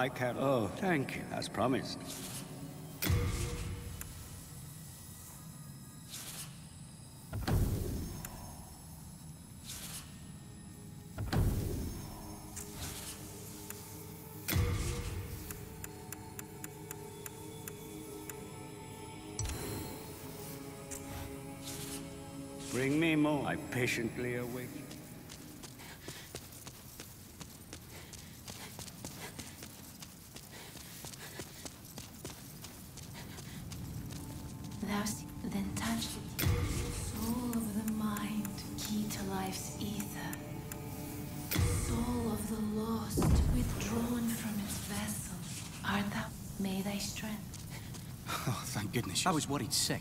Hi, Carol. Oh, thank you, as promised. Bring me more. I patiently await. I was worried sick.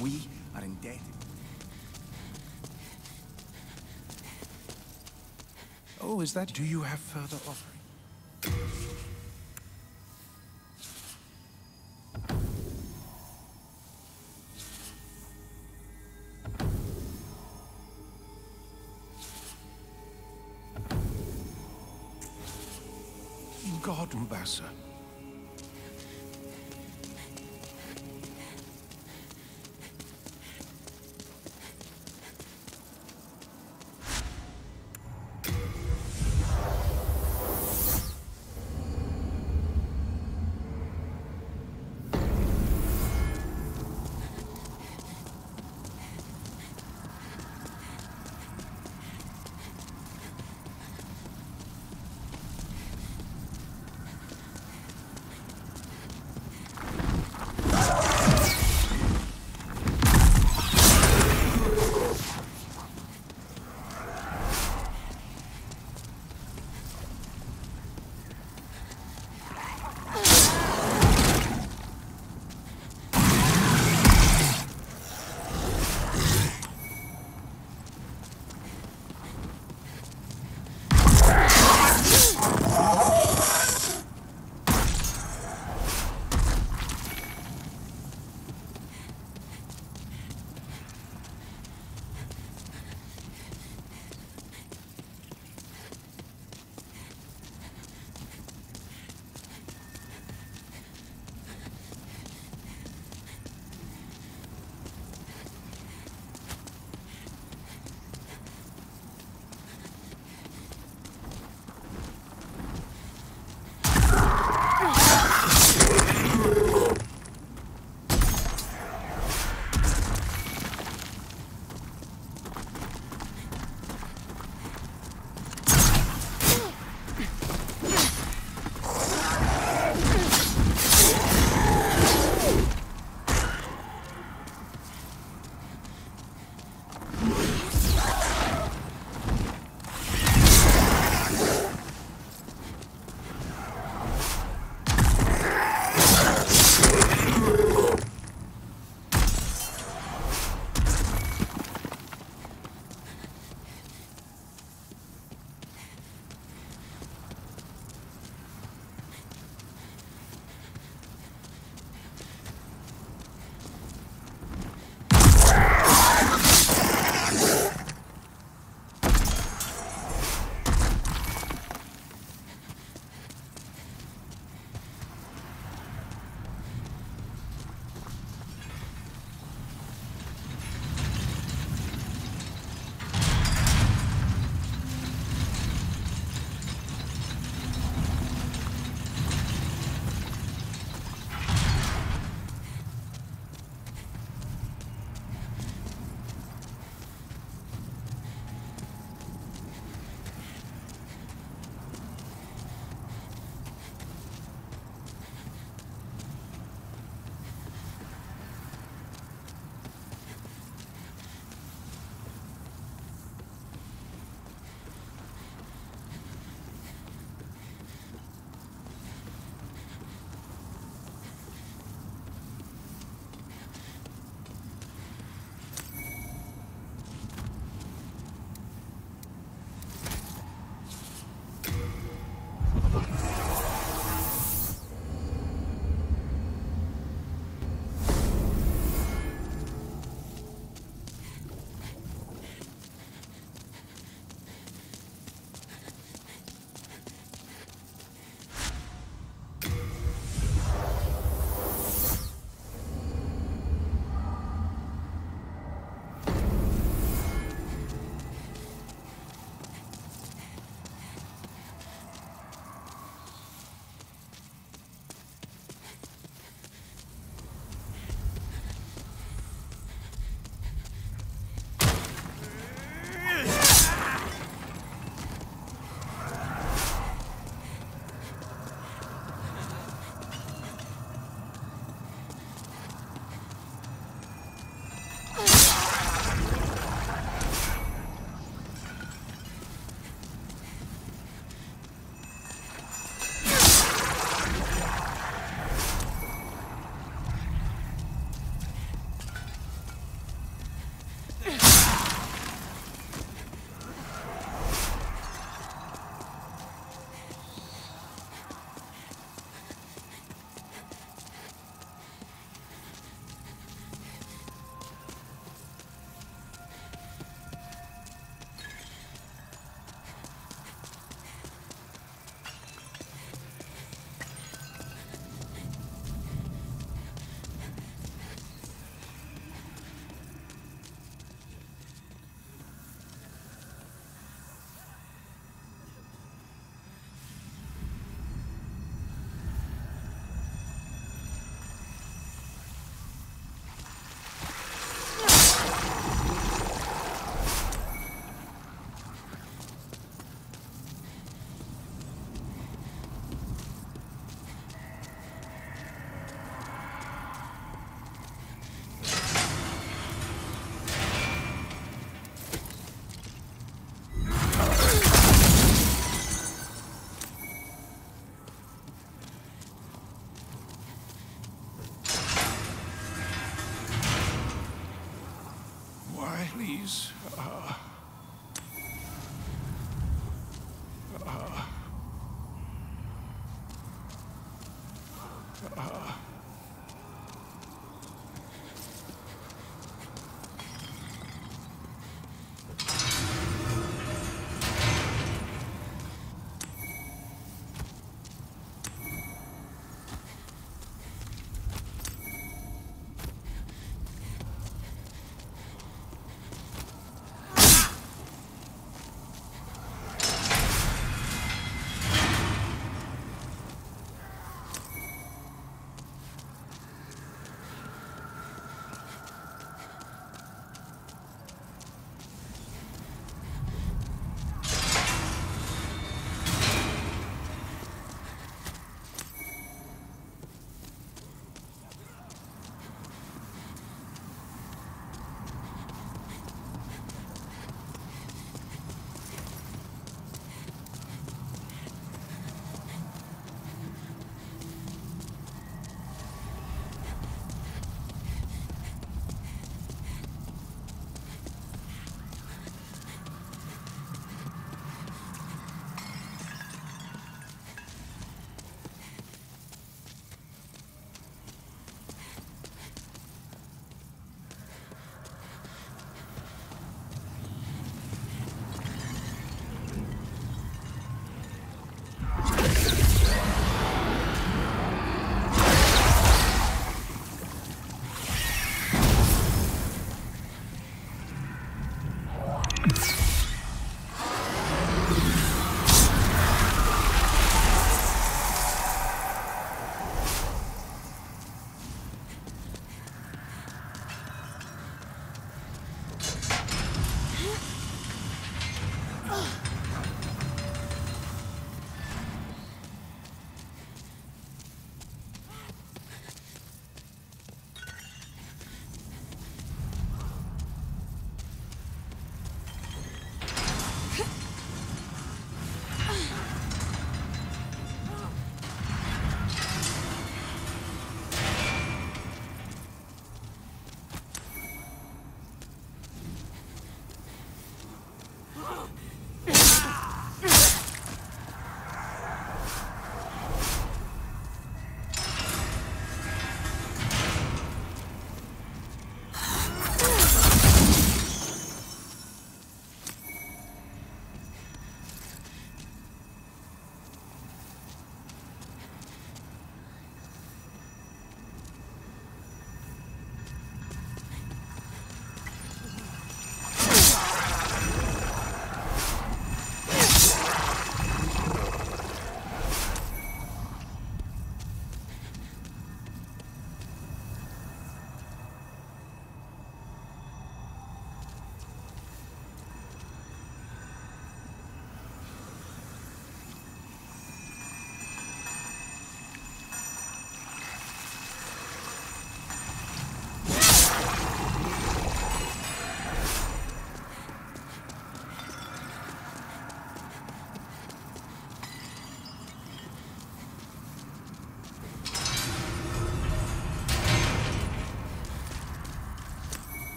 We are indebted. Oh, is that? Do you have further offering? God, Mbassa. please.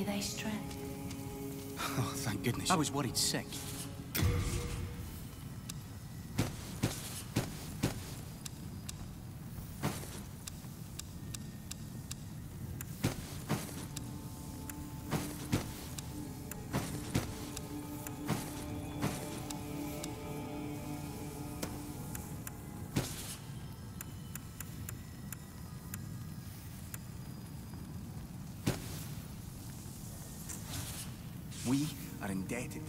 me thy strength. Oh, thank goodness. I was worried sick. We are indebted.